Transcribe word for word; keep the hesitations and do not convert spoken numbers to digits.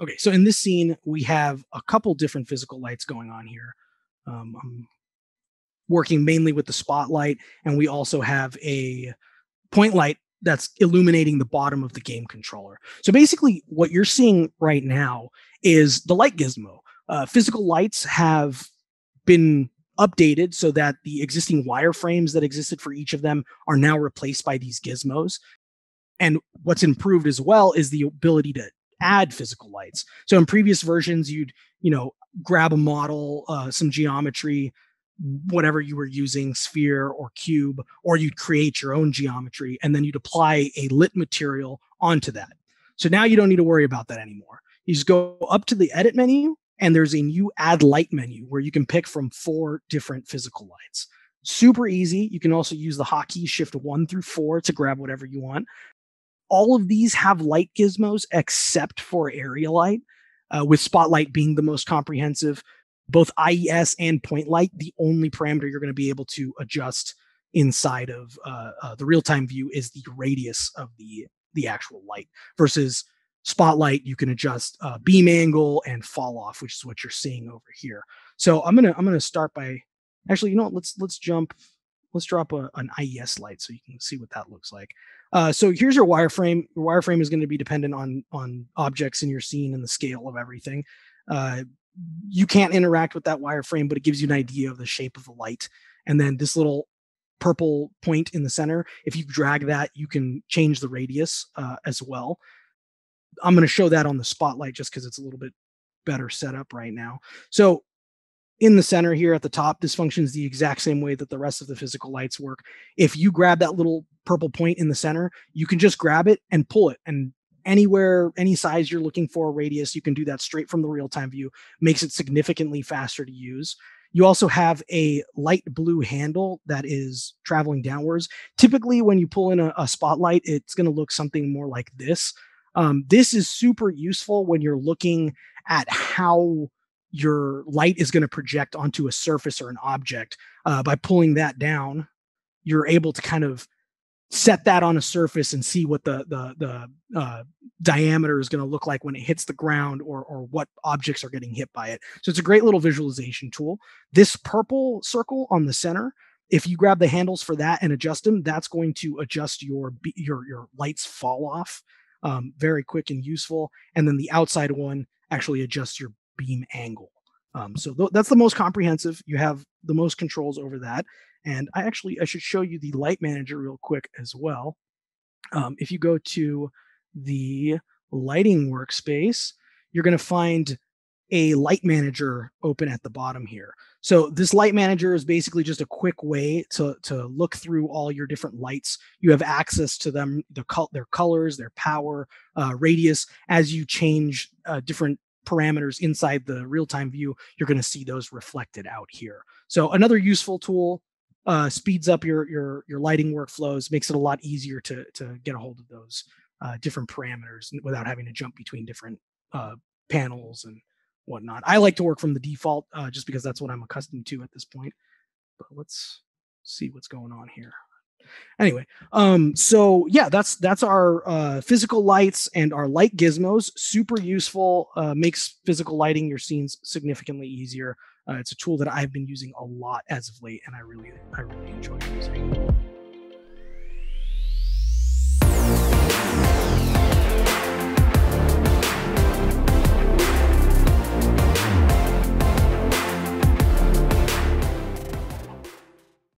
Okay, so in this scene, we have a couple different physical lights going on here. Um, I'm working mainly with the spotlight, and we also have a point light that's illuminating the bottom of the game controller. So basically, what you're seeing right now is the light gizmo. Uh, physical lights have been updated so that the existing wireframes that existed for each of them are now replaced by these gizmos. And what's improved as well is the ability to add physical lights. So in previous versions, you'd, you know, grab a model, uh, some geometry, whatever you were using, sphere or cube, or you'd create your own geometry, and then you'd apply a lit material onto that. So now you don't need to worry about that anymore. You just go up to the edit menu, and there's a new add light menu where you can pick from four different physical lights. Super easy. You can also use the hotkey shift one through four to grab whatever you want. All of these have light gizmos except for area light, uh, with spotlight being the most comprehensive. Both I E S and point light, the only parameter you're going to be able to adjust inside of uh, uh, the real-time view is the radius of the, the actual light. Versus spotlight, you can adjust uh, beam angle and fall off, which is what you're seeing over here. So I'm gonna I'm gonna start by actually, you know what, let's let's jump. Let's drop a, an I E S light so you can see what that looks like. Uh, so here's your wireframe. Your wireframe is going to be dependent on, on objects in your scene and the scale of everything. Uh, you can't interact with that wireframe, but it gives you an idea of the shape of the light. And then this little purple point in the center, if you drag that, you can change the radius uh, as well. I'm going to show that on the spotlight just because it's a little bit better set up right now. So in the center here at the top, this functions the exact same way that the rest of the physical lights work. If you grab that little purple point in the center, you can just grab it and pull it. And anywhere, any size you're looking for, radius, you can do that straight from the real-time view. Makes it significantly faster to use. You also have a light blue handle that is traveling downwards. Typically, when you pull in a, a spotlight, it's going to look something more like this. Um, this is super useful when you're looking at how your light is going to project onto a surface or an object. Uh, by pulling that down, you're able to kind of set that on a surface and see what the the, the uh, diameter is going to look like when it hits the ground, or or what objects are getting hit by it. So it's a great little visualization tool. This purple circle on the center, if you grab the handles for that and adjust them, that's going to adjust your your your light's fall off. Um, very quick and useful. And then the outside one actually adjusts your beam angle. Um, so th that's the most comprehensive. You have the most controls over that. And I actually, I should show you the Light Manager real quick as well. Um, if you go to the lighting workspace, you're going to find a Light Manager open at the bottom here. So this Light Manager is basically just a quick way to, to look through all your different lights. You have access to them, the col- their colors, their power, uh, radius. As you change uh, different parameters inside the real-time view, you're going to see those reflected out here. So another useful tool, uh, speeds up your, your, your lighting workflows, makes it a lot easier to, to get a hold of those uh, different parameters without having to jump between different uh, panels and whatnot. I like to work from the default uh, just because that's what I'm accustomed to at this point. But let's see what's going on here. Anyway, um, so yeah, that's that's our uh, physical lights and our light gizmos. Super useful, uh, makes physical lighting your scenes significantly easier. Uh, it's a tool that I've been using a lot as of late, and I really, I really enjoy using.